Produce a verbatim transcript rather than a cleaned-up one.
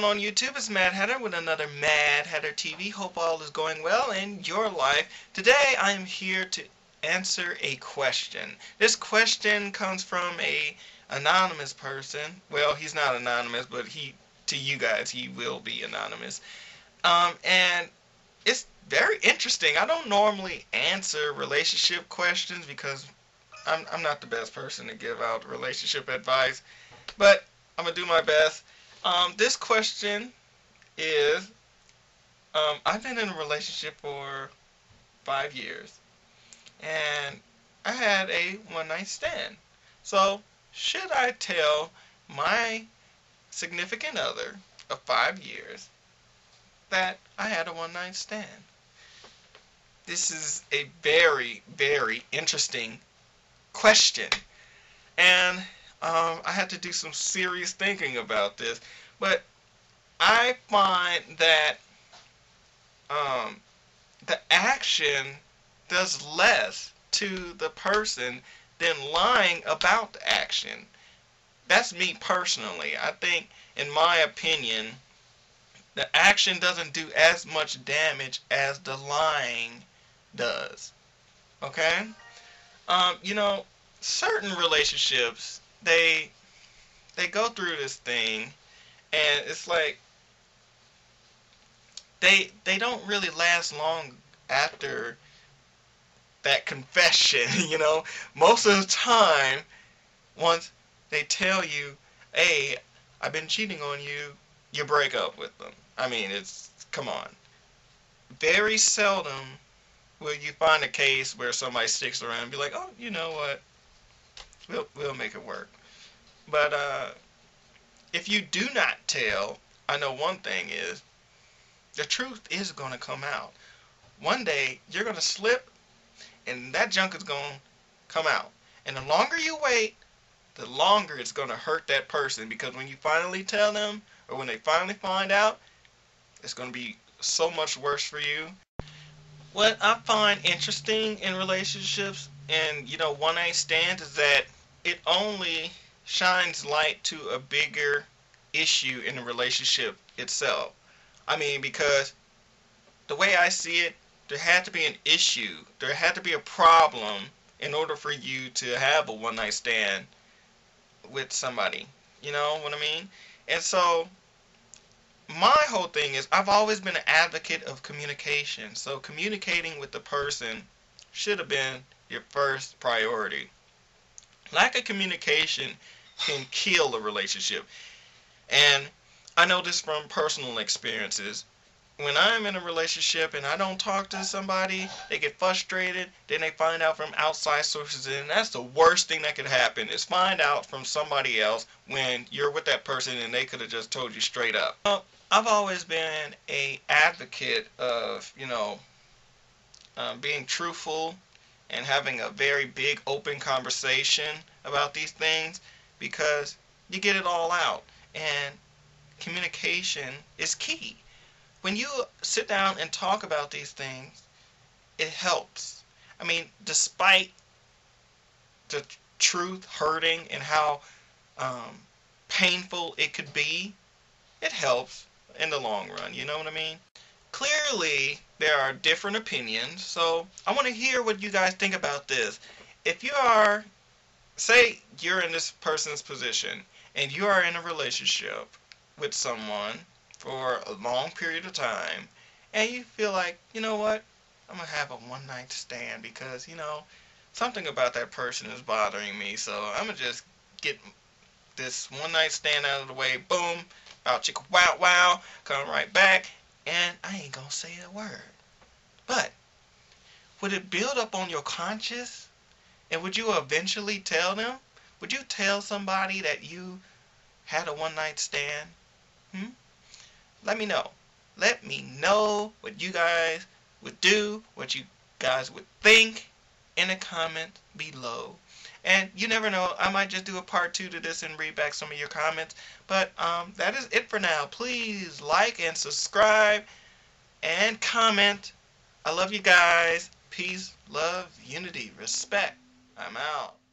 going on YouTube? It's Mad Hatter with another Mad Hatter T V. Hope all is going well in your life. Today I am here to answer a question. This question comes from a anonymous person. Well, he's not anonymous, but he to you guys he will be anonymous. Um, and it's very interesting. I don't normally answer relationship questions because I'm I'm not the best person to give out relationship advice, but I'm gonna do my best. Um, this question is, um, I've been in a relationship for five years, and I had a one-night stand. So, should I tell my significant other of five years that I had a one-night stand? This is a very, very interesting question, and Um, I had to do some serious thinking about this, but I find that um, the action does less to the person than lying about the action. That's me personally. I think, in my opinion, the action doesn't do as much damage as the lying does. Okay? Um, you know, certain relationships, They they go through this thing, and it's like they they don't really last long after that confession, you know. Most of the time, once they tell you, "Hey, I've been cheating on you," you break up with them. I mean, it's come on. Very seldom will you find a case where somebody sticks around and be like, "Oh, you know what? We'll, we'll make it work." But uh, if you do not tell, I know one thing is, the truth is going to come out. One day, you're going to slip, and that junk is going to come out. And the longer you wait, the longer it's going to hurt that person. Because when you finally tell them, or when they finally find out, it's going to be so much worse for you. What I find interesting in relationships and, you know, one-night stands is that it only shines light to a bigger issue in the relationship itself. I mean, because the way I see it, there had to be an issue, there had to be a problem in order for you to have a one-night stand with somebody. You know what I mean? And so my whole thing is, I've always been an advocate of communication. So communicating with the person should have been your first priority. Lack of communication can kill a relationship. And I know this from personal experiences. When I'm in a relationship and I don't talk to somebody, they get frustrated, then they find out from outside sources, and that's the worst thing that could happen, is find out from somebody else when you're with that person and they could have just told you straight up. Well, I've always been an advocate of, you know, uh, being truthful and having a very big open conversation about these things, because you get it all out, and communication is key. When you sit down and talk about these things, it helps. I mean, despite the truth hurting and how um, painful it could be, it helps in the long run, you know what I mean? Clearly, there are different opinions, so I want to hear what you guys think about this. If you are, say you're in this person's position, and you are in a relationship with someone for a long period of time, and you feel like, you know what, I'm going to have a one-night stand because, you know, something about that person is bothering me, so I'm going to just get this one-night stand out of the way, boom, out chicka wow wow, come right back, and I ain't gonna say a word. But would it build up on your conscience? And would you eventually tell them? Would you tell somebody that you had a one-night stand? Hmm? Let me know. Let me know what you guys would do, what you guys would think, in the comments below. And you never know, I might just do a part two to this and read back some of your comments. But um, that is it for now. Please like and subscribe and comment. I love you guys. Peace, love, unity, respect. I'm out.